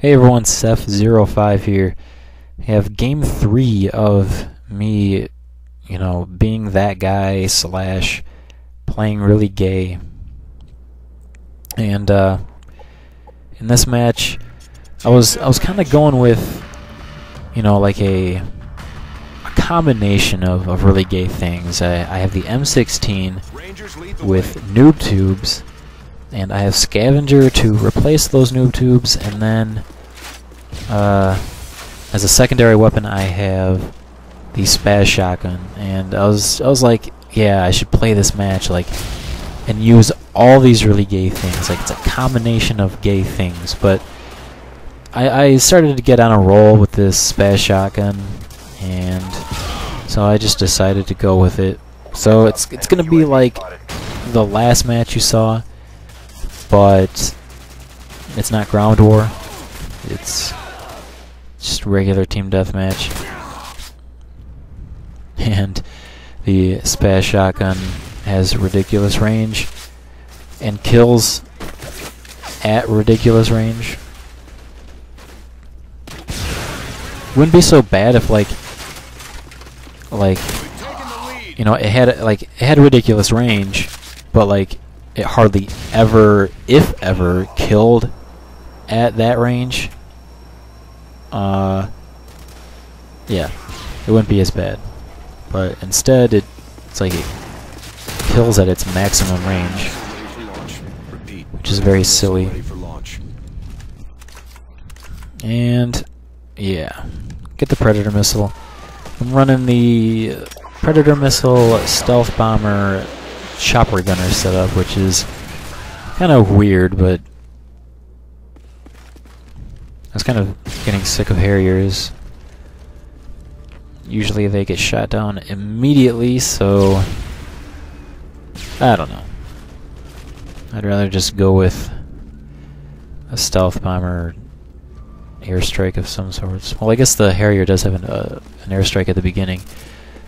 Hey everyone, Seth05 here. I have game 3 of me, being that guy / playing really gay. And in this match, I was kind of going with, like a combination of really gay things. I have the M16 with noob tubes, and I have Scavenger to replace those noob tubes, and then as a secondary weapon I have the SPAS shotgun. And I was like, yeah, I should play this match and use all these really gay things. It's a combination of gay things. But I started to get on a roll with this SPAS shotgun, and so I just decided to go with it. So it's gonna be like the last match you saw, but it's not ground war, it's just regular team deathmatch. And the SPAS shotgun has ridiculous range and kills at ridiculous range. Wouldn't be so bad if it had ridiculous range, but it hardly ever, if ever, killed at that range. Yeah, it wouldn't be as bad. But instead, it's it kills at its maximum range, which is very silly. And yeah, get the Predator Missile. I'm running the Predator Missile, Stealth Bomber, Chopper Gunner setup, which is kind of weird, but I was kind of getting sick of Harriers. Usually they get shot down immediately, so I don't know. I'd rather just go with a Stealth Bomber airstrike of some sorts. Well, I guess the Harrier does have an airstrike at the beginning,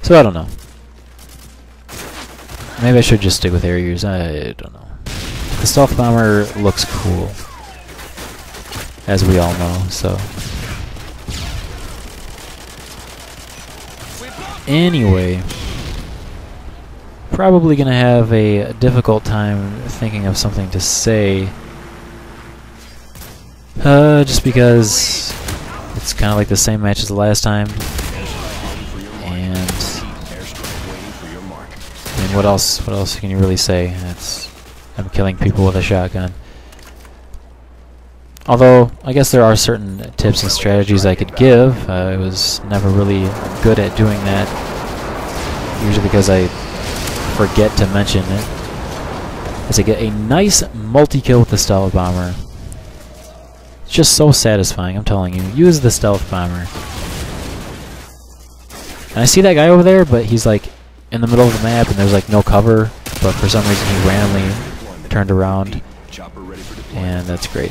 so I don't know. Maybe I should just stick with Harriers, I don't know. The Stealth Bomber looks cool, as we all know, so. Anyway, probably gonna have a difficult time thinking of something to say, just because it's kinda like the same match as the last time. What else can you really say? I'm killing people with a shotgun. Although, I guess there are certain tips and strategies I could give. I was never really good at doing that, usually because I forget to mention it. As I get a nice multi-kill with the Stealth Bomber. It's just so satisfying, I'm telling you. Use the Stealth Bomber. And I see that guy over there, but he's in the middle of the map, and there's no cover, but for some reason he randomly turned around, and that's great.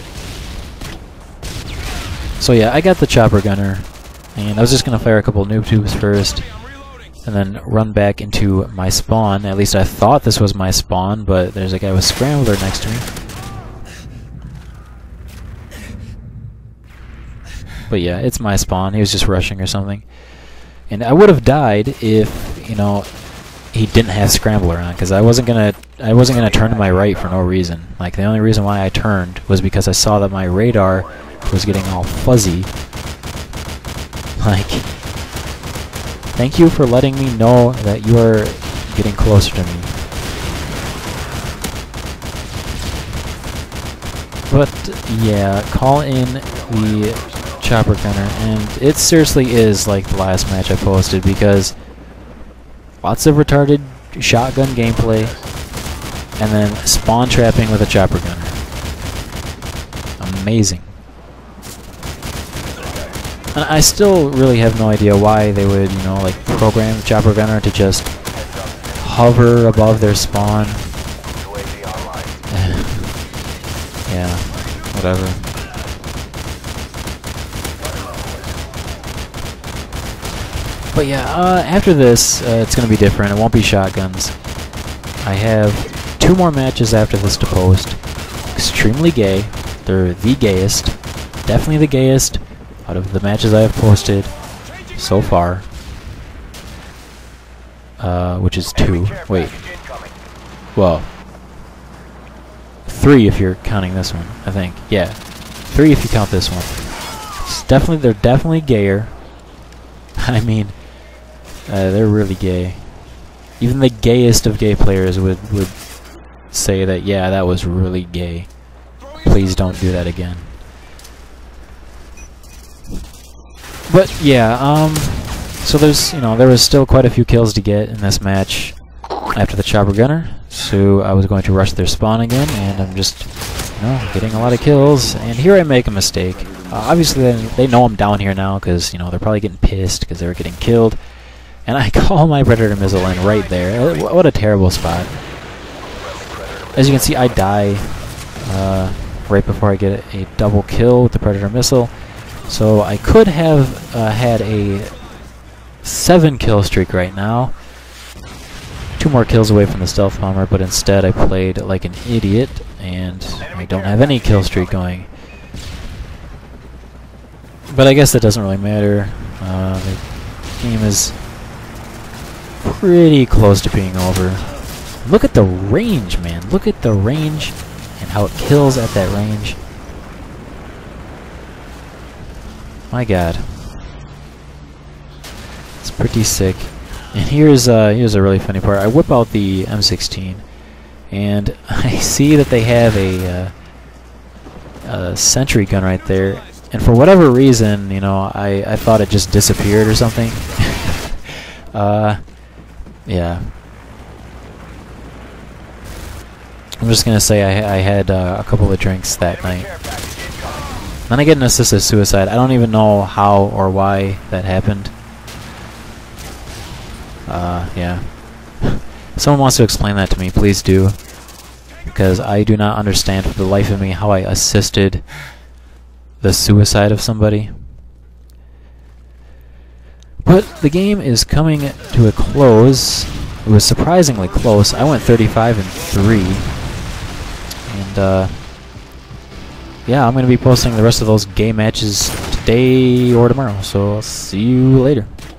So yeah, I got the Chopper Gunner, and I was just gonna fire a couple noob tubes first, and then run back into my spawn. At least I thought this was my spawn, but there's a guy with Scrambler next to me. But yeah, it's my spawn. He was just rushing or something, and I would have died if he didn't have Scrambler on, because I wasn't gonna turn to my right for no reason. The only reason why I turned was because I saw that my radar was getting all fuzzy. Thank you for letting me know that you are getting closer to me. But yeah, call in the Chopper Gunner, and it seriously is like the last match I posted, because lots of retarded shotgun gameplay, and then spawn trapping with a Chopper Gunner. Amazing. And I still really have no idea why they would, program the Chopper Gunner to just hover above their spawn. Yeah, whatever. But yeah, after this, it's going to be different. It won't be shotguns. I have 2 more matches after this to post. Extremely gay. They're the gayest. Definitely the gayest out of the matches I have posted so far. Which is 2. Wait. Well, 3 if you're counting this one, I think. Yeah, 3 if you count this one. It's definitely, they're definitely gayer. I mean, they're really gay. Even the gayest of gay players would say that, yeah, that was really gay. Please don't do that again. But yeah, so there's, you know, there was still quite a few kills to get in this match after the Chopper Gunner, so I was going to rush their spawn again, and I'm just, you know, getting a lot of kills, and here I make a mistake. Obviously, they know I'm down here now, because, you know, they're probably getting pissed, because they were getting killed, and I call my Predator Missile in right there. What a terrible spot. As you can see, I die right before I get a double kill with the Predator Missile. So I could have had a 7 kill streak right now, 2 more kills away from the Stealth Bomber, but instead I played like an idiot and I don't have any kill streak going. But I guess that doesn't really matter. The game is pretty close to being over. Look at the range, man. Look at the range and how it kills at that range. My god. It's pretty sick. And here's a really funny part. I whip out the M16 and I see that they have a sentry gun right there, and for whatever reason, you know, I thought it just disappeared or something. Yeah. I'm just gonna say I had a couple of drinks that night. Then I get an assisted suicide. I don't even know how or why that happened. Yeah. If someone wants to explain that to me, please do. Because I do not understand for the life of me how I assisted the suicide of somebody. But the game is coming to a close. It was surprisingly close. I went 35-3. And, yeah, I'm going to be posting the rest of those gay matches today or tomorrow, so I'll see you later.